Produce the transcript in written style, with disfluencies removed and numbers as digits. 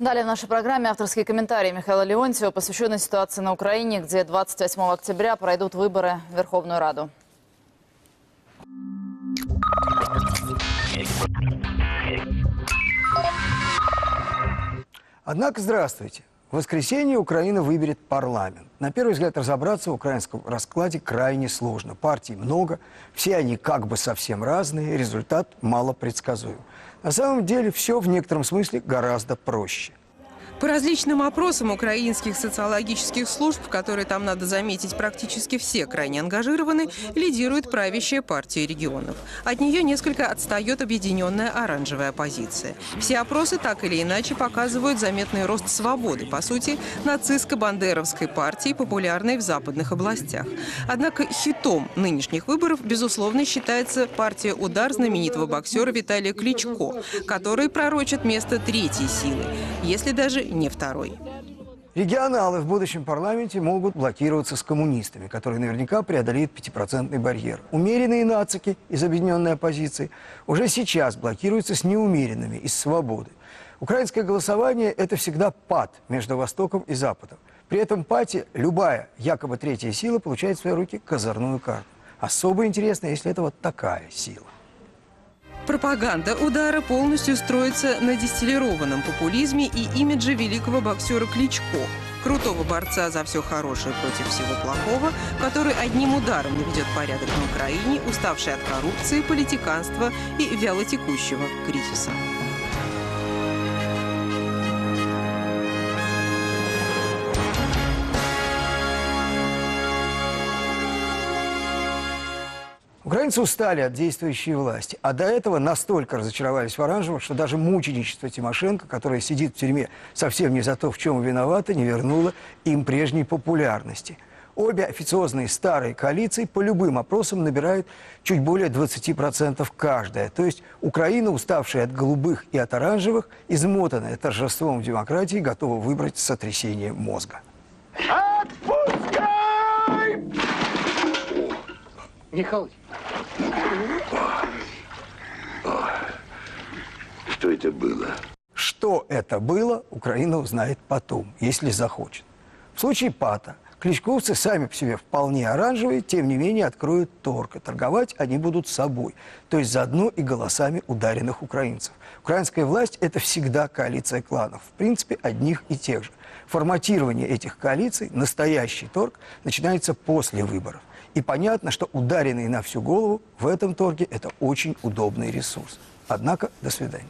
Далее в нашей программе авторские комментарии Михаила Леонтьева, посвященные ситуации на Украине, где 28 октября пройдут выборы в Верховную Раду. Однако, здравствуйте. В воскресенье Украина выберет парламент. На первый взгляд, разобраться в украинском раскладе крайне сложно. Партий много, все они как бы совсем разные, результат малопредсказуем. На самом деле все в некотором смысле гораздо проще. По различным опросам украинских социологических служб, которые там, надо заметить, практически все крайне ангажированы, лидирует правящая партия регионов. От нее несколько отстает объединенная оранжевая оппозиция. Все опросы так или иначе показывают заметный рост свободы, по сути, нацистско-бандеровской партии, популярной в западных областях. Однако хитом нынешних выборов, безусловно, считается партия «Удар» знаменитого боксера Виталия Кличко, который пророчит место третьей силы, если даже не второй. Регионалы в будущем парламенте могут блокироваться с коммунистами, которые наверняка преодолеют 5-процентный барьер. Умеренные нацики из объединенной оппозиции уже сейчас блокируются с неумеренными из «Свободы». Украинское голосование – это всегда пад между Востоком и Западом. При этом пате любая якобы третья сила получает в свои руки козырную карту. Особо интересно, если это вот такая сила. Пропаганда «Удара» полностью строится на дистиллированном популизме и имидже великого боксера Кличко, крутого борца за все хорошее против всего плохого, который одним ударом наведет порядок на Украине, уставшей от коррупции, политиканства и вялотекущего кризиса. Украинцы устали от действующей власти, а до этого настолько разочаровались в оранжевых, что даже мученичество Тимошенко, которая сидит в тюрьме совсем не за то, в чем виновата, не вернуло им прежней популярности. Обе официозные старые коалиции по любым опросам набирают чуть более 20% каждая. То есть Украина, уставшая от голубых и от оранжевых, измотанная торжеством демократии, готова выбрать сотрясение мозга. Отпускай! Михаил. Что это было? Что это было, Украина узнает потом, если захочет. В случае пата кличковцы сами по себе вполне оранжевые, тем не менее откроют торг. Торговать они будут собой, то есть заодно и голосами ударенных украинцев. Украинская власть – это всегда коалиция кланов, в принципе, одних и тех же. Форматирование этих коалиций, настоящий торг, начинается после выборов. И понятно, что ударенные на всю голову в этом торге – это очень удобный ресурс. Однако, до свидания.